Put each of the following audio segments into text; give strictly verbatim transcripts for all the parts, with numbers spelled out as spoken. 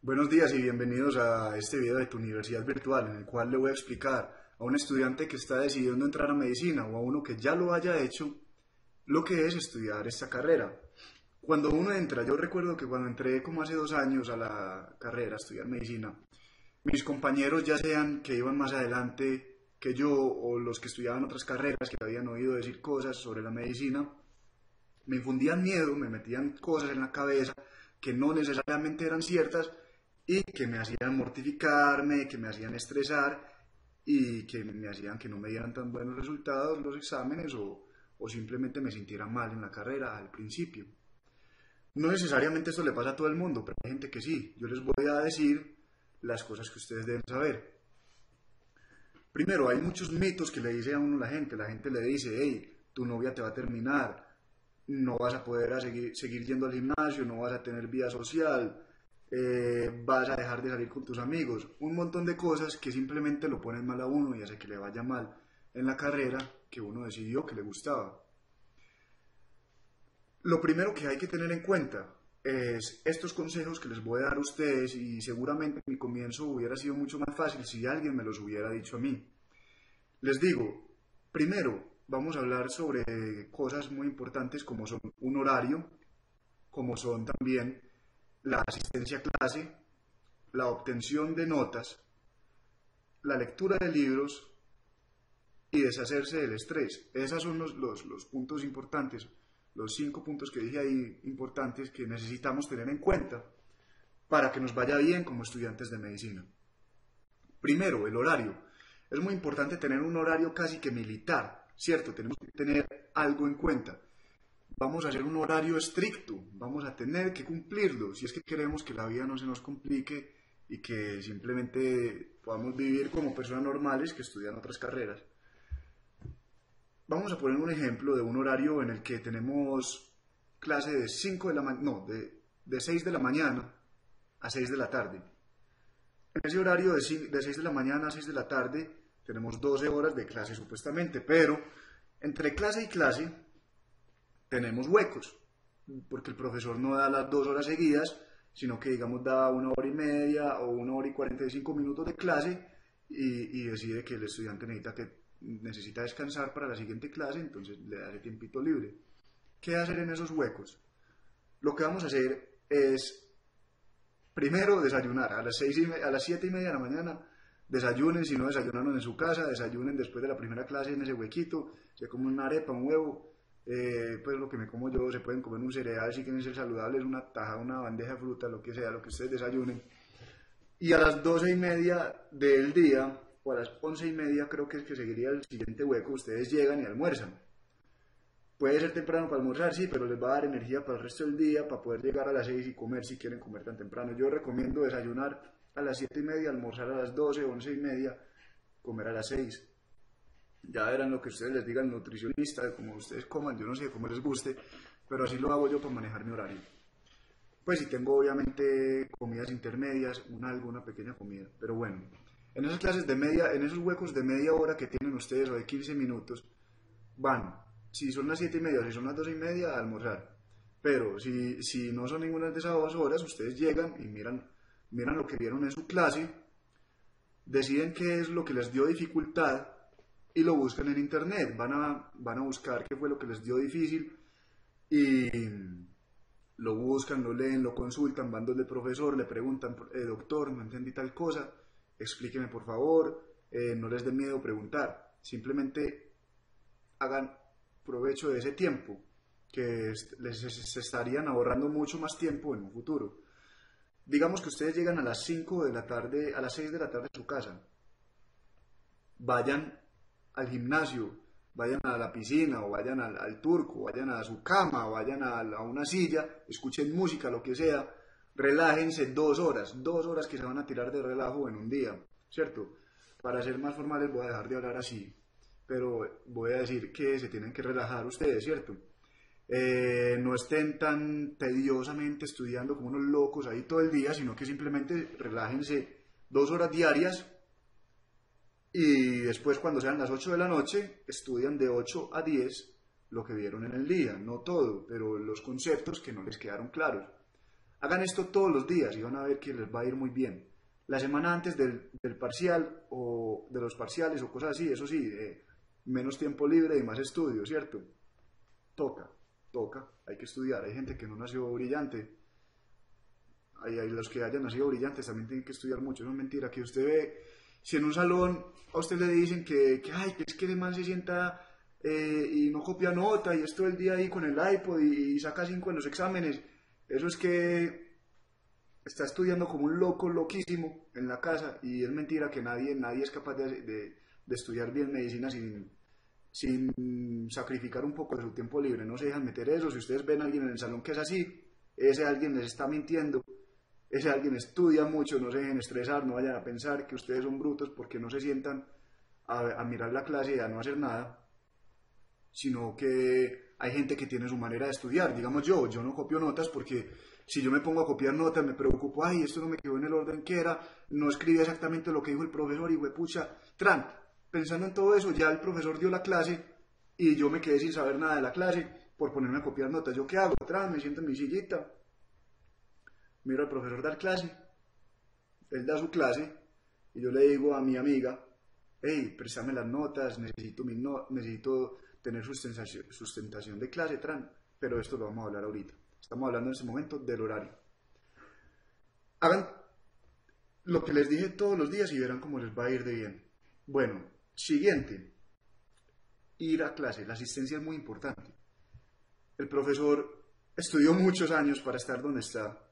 Buenos días y bienvenidos a este video de tu universidad virtual, en el cual le voy a explicar a un estudiante que está decidiendo entrar a medicina o a uno que ya lo haya hecho, lo que es estudiar esta carrera. Cuando uno entra, yo recuerdo que cuando entré como hace dos años a la carrera a estudiar medicina, mis compañeros, ya sean que iban más adelante que yo o los que estudiaban otras carreras, que habían oído decir cosas sobre la medicina, me infundían miedo, me metían cosas en la cabeza que no necesariamente eran ciertas, y que me hacían mortificarme, que me hacían estresar y que me hacían que no me dieran tan buenos resultados los exámenes o, o simplemente me sintiera mal en la carrera al principio. No necesariamente esto le pasa a todo el mundo, pero hay gente que sí. Yo les voy a decir las cosas que ustedes deben saber. Primero, hay muchos mitos que le dice a uno la gente. La gente le dice, hey, tu novia te va a terminar, no vas a poder a seguir, seguir yendo al gimnasio, no vas a tener vida social, Eh, vas a dejar de salir con tus amigos, un montón de cosas que simplemente lo ponen mal a uno y hace que le vaya mal en la carrera que uno decidió que le gustaba. Lo primero que hay que tener en cuenta es estos consejos que les voy a dar a ustedes, y seguramente mi comienzo hubiera sido mucho más fácil si alguien me los hubiera dicho a mí. Les digo, primero vamos a hablar sobre cosas muy importantes como son un horario, como son también la asistencia a clase, la obtención de notas, la lectura de libros y deshacerse del estrés. Esos son los, los, los puntos importantes, los cinco puntos que dije ahí importantes que necesitamos tener en cuenta para que nos vaya bien como estudiantes de medicina. Primero, el horario. Es muy importante tener un horario casi que militar, ¿cierto? Tenemos que tener algo en cuenta. Vamos a hacer un horario estricto, vamos a tener que cumplirlo, si es que queremos que la vida no se nos complique y que simplemente podamos vivir como personas normales que estudian otras carreras. Vamos a poner un ejemplo de un horario en el que tenemos clase de cinco de la ma- no, de, de seis de la mañana a seis de la tarde. En ese horario de, de seis de la mañana a seis de la tarde tenemos doce horas de clase supuestamente, pero entre clase y clase tenemos huecos, porque el profesor no da las dos horas seguidas, sino que digamos da una hora y media o una hora y cuarenta y cinco minutos de clase y, y decide que el estudiante necesita, que, necesita descansar para la siguiente clase, entonces le da ese tiempito libre. ¿Qué hacer en esos huecos? Lo que vamos a hacer es, primero, desayunar. A las, seis y me, a las siete y media de la mañana desayunen, si no desayunaron en su casa, desayunen después de la primera clase en ese huequito, se comen una arepa, un huevo. Eh, pues lo que me como yo, se pueden comer un cereal si quieren ser saludables, una taja, una bandeja de fruta, lo que sea, lo que ustedes desayunen. Y a las doce y media del día, o a las once y media creo que es que seguiría el siguiente hueco, ustedes llegan y almuerzan. Puede ser temprano para almorzar, sí, pero les va a dar energía para el resto del día, para poder llegar a las seis y comer si quieren comer tan temprano. Yo recomiendo desayunar a las siete y media, almorzar a las doce, once y media, comer a las seis. Ya verán lo que ustedes les digan, nutricionista, como ustedes coman, yo no sé cómo les guste, pero así lo hago yo para manejar mi horario. Pues si tengo obviamente comidas intermedias, una alguna pequeña comida, pero bueno, en esas clases de media, en esos huecos de media hora que tienen ustedes o de quince minutos, van, si son las siete y media, si son las doce y media, a almorzar. Pero si, si no son ninguna de esas dos horas, ustedes llegan y miran, miran lo que vieron en su clase, deciden qué es lo que les dio dificultad, y lo buscan en internet, van a, van a buscar qué fue lo que les dio difícil y lo buscan, lo leen, lo consultan, van donde el profesor, le preguntan, eh, doctor, no entendí tal cosa, explíqueme por favor, eh, no les dé miedo preguntar, simplemente hagan provecho de ese tiempo, que les, se estarían ahorrando mucho más tiempo en un futuro. Digamos que ustedes llegan a las cinco de la tarde, a las seis de la tarde a su casa, vayan al gimnasio, vayan a la piscina o vayan al, al turco, vayan a su cama, vayan a, a una silla, escuchen música, lo que sea, relájense dos horas, dos horas que se van a tirar de relajo en un día, ¿cierto? Para ser más formales voy a dejar de hablar así, pero voy a decir que se tienen que relajar ustedes, ¿cierto? Eh, no estén tan tediosamente estudiando como unos locos ahí todo el día, sino que simplemente relájense dos horas diarias. Y después, cuando sean las ocho de la noche, estudian de ocho a diez lo que vieron en el día, no todo, pero los conceptos que no les quedaron claros. Hagan esto todos los días y van a ver que les va a ir muy bien. La semana antes del, del parcial o de los parciales o cosas así, eso sí, eh, menos tiempo libre y más estudio, ¿cierto? Toca, toca, hay que estudiar. Hay gente que no nació brillante. Hay, hay los que hayan nacido brillantes también tienen que estudiar mucho. Eso es mentira, que usted ve, si en un salón a usted le dicen que, que ay, que es que el man se sienta eh, y no copia nota y es todo el día ahí con el iPod y, y saca cinco en los exámenes, eso es que está estudiando como un loco, loquísimo en la casa, y es mentira que nadie, nadie es capaz de, de, de estudiar bien medicina sin, sin sacrificar un poco de su tiempo libre. No se dejan meter eso. Si ustedes ven a alguien en el salón que es así, ese alguien les está mintiendo, ese alguien estudia mucho. No se dejen estresar, no vayan a pensar que ustedes son brutos porque no se sientan a, a mirar la clase y a no hacer nada, sino que hay gente que tiene su manera de estudiar. Digamos yo, yo no copio notas porque si yo me pongo a copiar notas me preocupo, ay, esto no me quedó en el orden que era, no escribí exactamente lo que dijo el profesor y huepucha, tran, pensando en todo eso, ya el profesor dio la clase y yo me quedé sin saber nada de la clase por ponerme a copiar notas. ¿Yo qué hago? Atrás, me siento en mi sillita, miro al profesor dar clase, él da su clase, y yo le digo a mi amiga, hey, préstame las notas, necesito, mi no necesito tener sustentación, sustentación de clase, tran. Pero esto lo vamos a hablar ahorita, estamos hablando en este momento del horario. Hagan lo que les dije todos los días y verán cómo les va a ir de bien. Bueno, siguiente, ir a clase, la asistencia es muy importante. El profesor estudió muchos años para estar donde está,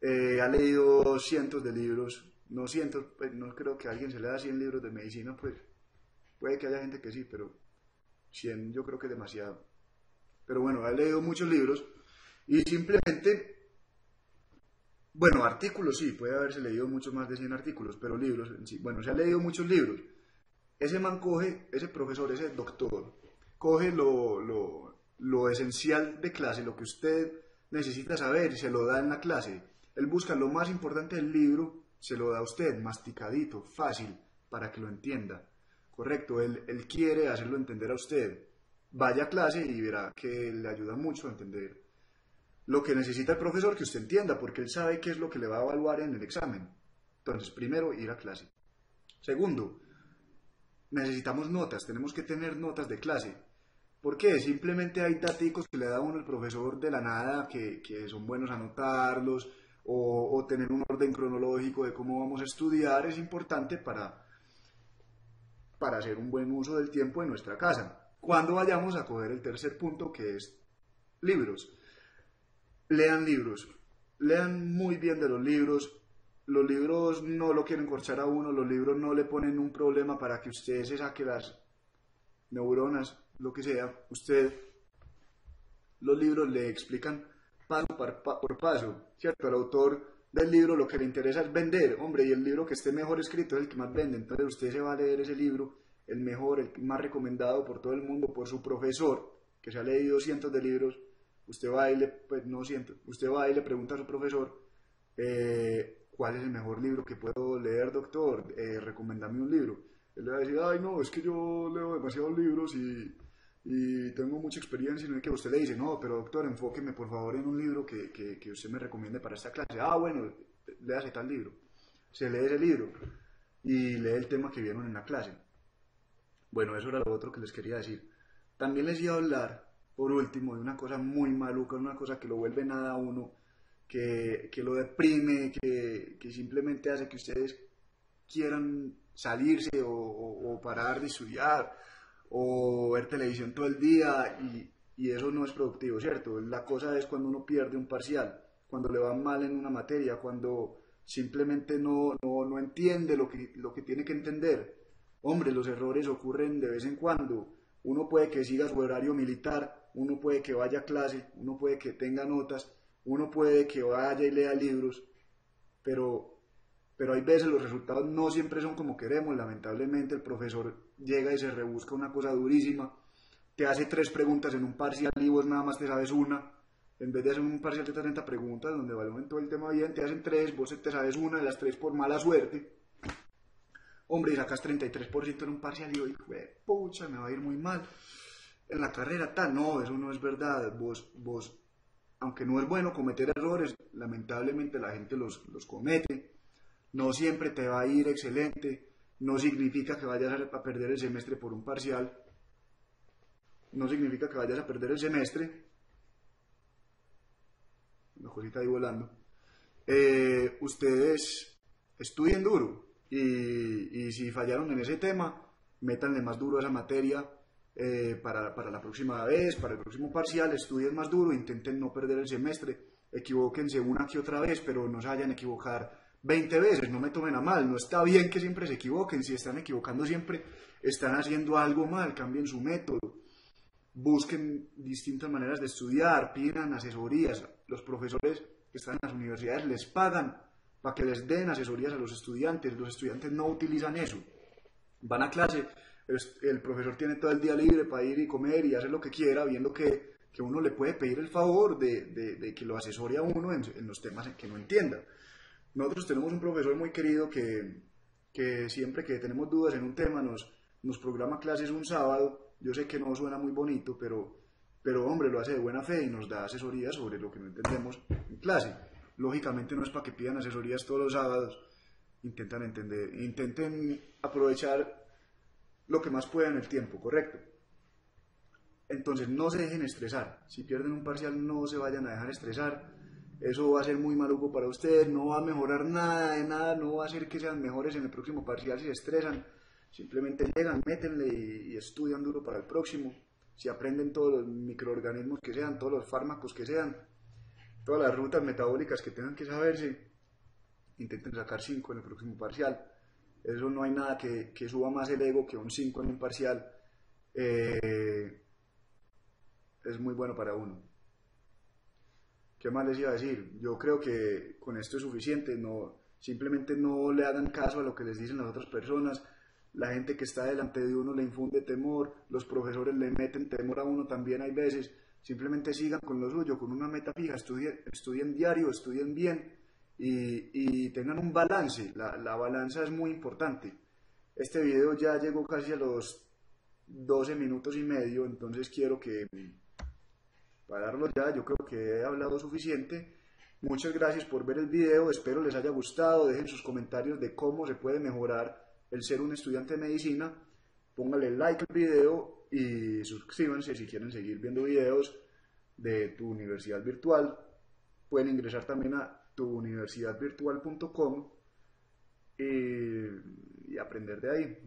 eh, ha leído cientos de libros, no cientos, no creo que a alguien se le da cien libros de medicina, pues puede que haya gente que sí, pero cien yo creo que es demasiado. Pero bueno, ha leído muchos libros y simplemente, bueno, artículos sí, puede haberse leído mucho más de cien artículos, pero libros en sí, bueno, se ha leído muchos libros. Ese man coge, ese profesor, ese doctor, coge lo... lo lo esencial de clase, lo que usted necesita saber, se lo da en la clase. Él busca lo más importante del libro, se lo da a usted, masticadito, fácil, para que lo entienda. Correcto, él, él quiere hacerlo entender a usted. Vaya a clase y verá que le ayuda mucho a entender lo que necesita el profesor, que usted entienda, porque él sabe qué es lo que le va a evaluar en el examen. Entonces, primero, ir a clase. Segundo, necesitamos notas, tenemos que tener notas de clase. ¿Por qué? Simplemente hay daticos que le da uno el profesor de la nada, que, que son buenos anotarlos, o, o tener un orden cronológico de cómo vamos a estudiar es importante para, para hacer un buen uso del tiempo en nuestra casa. Cuando vayamos a coger el tercer punto, que es libros. Lean libros, lean muy bien de los libros. Los libros no lo quieren corchar a uno, los libros no le ponen un problema para que usted se saque las neuronas, lo que sea. Usted, los libros le explican paso por paso, ¿cierto? Al autor del libro lo que le interesa es vender, hombre, y el libro que esté mejor escrito es el que más vende. Entonces usted se va a leer ese libro, el mejor, el más recomendado por todo el mundo, por su profesor, que se ha leído cientos de libros. Usted va y le, pues, no cientos, usted va y le pregunta a su profesor, eh, ¿cuál es el mejor libro que puedo leer, doctor? Eh, recomendame un libro. Él le va a decir, ay, no, es que yo leo demasiados libros y, y tengo mucha experiencia. Y no es que usted le dice, no, pero doctor, enfóqueme por favor en un libro que, que, que usted me recomiende para esta clase. Ah, bueno, le hace tal libro. Se lee ese libro y lee el tema que vieron en la clase. Bueno, eso era lo otro que les quería decir. También les iba a hablar, por último, de una cosa muy maluca, una cosa que lo vuelve nada a uno, que, que lo deprime, que, que simplemente hace que ustedes quieran salirse o, o, o parar de estudiar o ver televisión todo el día, y, y eso no es productivo, ¿cierto? La cosa es cuando uno pierde un parcial, cuando le va mal en una materia, cuando simplemente no, no, no entiende lo que, lo que tiene que entender. Hombre, los errores ocurren de vez en cuando. Uno puede que siga su horario militar, uno puede que vaya a clase, uno puede que tenga notas, uno puede que vaya y lea libros, pero... pero hay veces los resultados no siempre son como queremos. Lamentablemente el profesor llega y se rebusca una cosa durísima, te hace tres preguntas en un parcial y vos nada más te sabes una. En vez de hacer un parcial de treinta preguntas donde evalúen todo el tema bien, te hacen tres, vos te sabes una de las tres por mala suerte. Hombre, y sacas treinta y tres por ciento en un parcial y hoy, pucha, me va a ir muy mal en la carrera, tal. No, eso no es verdad. Vos, vos aunque no es bueno cometer errores, lamentablemente la gente los, los comete, no siempre te va a ir excelente, no significa que vayas a perder el semestre por un parcial, no significa que vayas a perder el semestre, una cosita ahí volando, eh, ustedes estudien duro y, y si fallaron en ese tema, métanle más duro a esa materia eh, para, para la próxima vez, para el próximo parcial, estudien más duro, intenten no perder el semestre, equivóquense una que otra vez, pero no se vayan a equivocar veinte veces, no me tomen a mal, no está bien que siempre se equivoquen, si están equivocando siempre, están haciendo algo mal, cambien su método, busquen distintas maneras de estudiar, pidan asesorías, los profesores que están en las universidades les pagan para que les den asesorías a los estudiantes, los estudiantes no utilizan eso, van a clase, el, el profesor tiene todo el día libre para ir y comer y hacer lo que quiera, viendo que, que uno le puede pedir el favor de, de, de que lo asesore a uno en, en los temas en que no entienda. Nosotros tenemos un profesor muy querido que, que siempre que tenemos dudas en un tema nos, nos programa clases un sábado. Yo sé que no suena muy bonito, pero, pero hombre, lo hace de buena fe y nos da asesoría sobre lo que no entendemos en clase. Lógicamente no es para que pidan asesorías todos los sábados. Intentan entender, intenten aprovechar lo que más puedan el tiempo, ¿correcto? Entonces no se dejen estresar. Si pierden un parcial no se vayan a dejar estresar. Eso va a ser muy maluco para ustedes, no va a mejorar nada de nada, no va a hacer que sean mejores en el próximo parcial si se estresan. Simplemente llegan, métenle y, y estudian duro para el próximo. Si aprenden todos los microorganismos que sean, todos los fármacos que sean, todas las rutas metabólicas que tengan que saberse, intenten sacar cinco en el próximo parcial. Eso no hay nada que, que suba más el ego que un cinco en un parcial. Eh, es muy bueno para uno. ¿Qué más les iba a decir? Yo creo que con esto es suficiente, no, simplemente no le hagan caso a lo que les dicen las otras personas, la gente que está delante de uno le infunde temor, los profesores le meten temor a uno también hay veces, simplemente sigan con lo suyo, con una meta fija, estudien, estudien diario, estudien bien y, y tengan un balance, la, la balanza es muy importante. Este video ya llegó casi a los doce minutos y medio, entonces quiero que... pararlo ya, yo creo que he hablado suficiente. Muchas gracias por ver el video, espero les haya gustado, dejen sus comentarios de cómo se puede mejorar el ser un estudiante de medicina, pónganle like al video y suscríbanse si quieren seguir viendo videos de tu universidad virtual, pueden ingresar también a tu universidad virtual punto com y, y aprender de ahí.